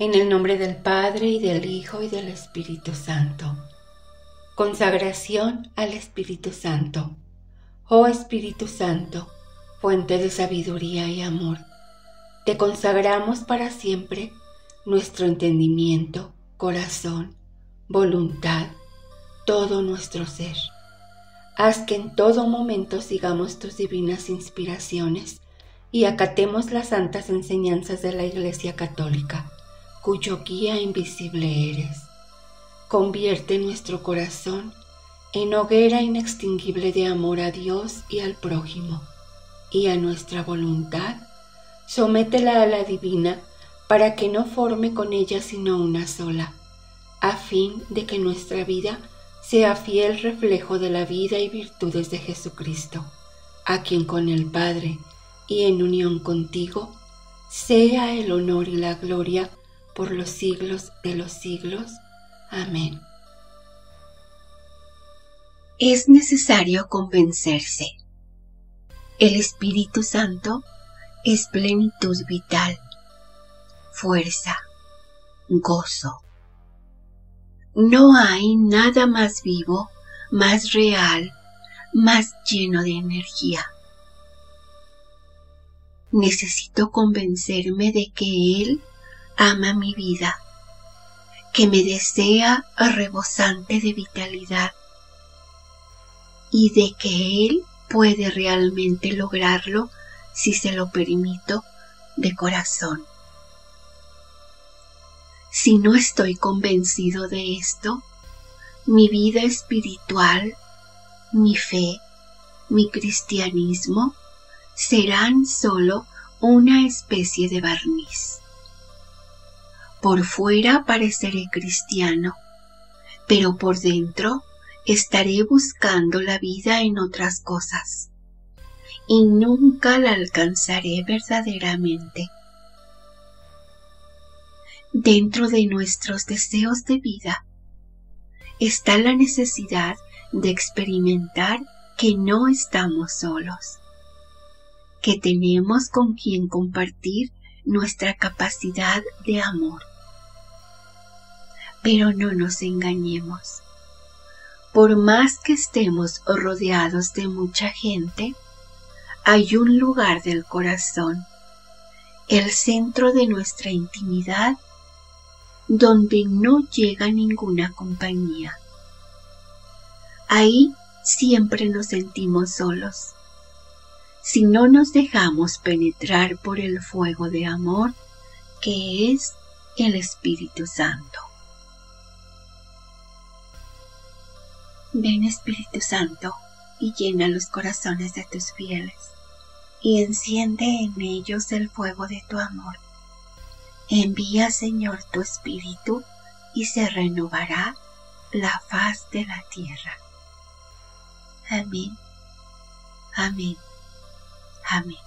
En el nombre del Padre, y del Hijo, y del Espíritu Santo. Consagración al Espíritu Santo. Oh Espíritu Santo, fuente de sabiduría y amor, te consagramos para siempre nuestro entendimiento, corazón, voluntad, todo nuestro ser. Haz que en todo momento sigamos tus divinas inspiraciones y acatemos las santas enseñanzas de la Iglesia Católica, cuyo guía invisible eres. Convierte nuestro corazón en hoguera inextinguible de amor a Dios y al prójimo, y a nuestra voluntad, sométela a la divina para que no forme con ella sino una sola, a fin de que nuestra vida sea fiel reflejo de la vida y virtudes de Jesucristo, a quien con el Padre y en unión contigo sea el honor y la gloria por los siglos de los siglos. Amén. Es necesario convencerse. El Espíritu Santo es plenitud vital, fuerza, gozo. No hay nada más vivo, más real, más lleno de energía. Necesito convencerme de que Él ama mi vida, que me desea rebosante de vitalidad y de que Él puede realmente lograrlo si se lo permito de corazón. Si no estoy convencido de esto, mi vida espiritual, mi fe, mi cristianismo serán solo una especie de barniz. Por fuera pareceré cristiano, pero por dentro estaré buscando la vida en otras cosas y nunca la alcanzaré verdaderamente. Dentro de nuestros deseos de vida está la necesidad de experimentar que no estamos solos, que tenemos con quien compartir nuestra capacidad de amor. Pero no nos engañemos. Por más que estemos rodeados de mucha gente, hay un lugar del corazón, el centro de nuestra intimidad, donde no llega ninguna compañía. Ahí siempre nos sentimos solos. Si no nos dejamos penetrar por el fuego de amor que es el Espíritu Santo. Ven Espíritu Santo y llena los corazones de tus fieles y enciende en ellos el fuego de tu amor. Envía, Señor, tu Espíritu y se renovará la faz de la tierra. Amén, amén, amén.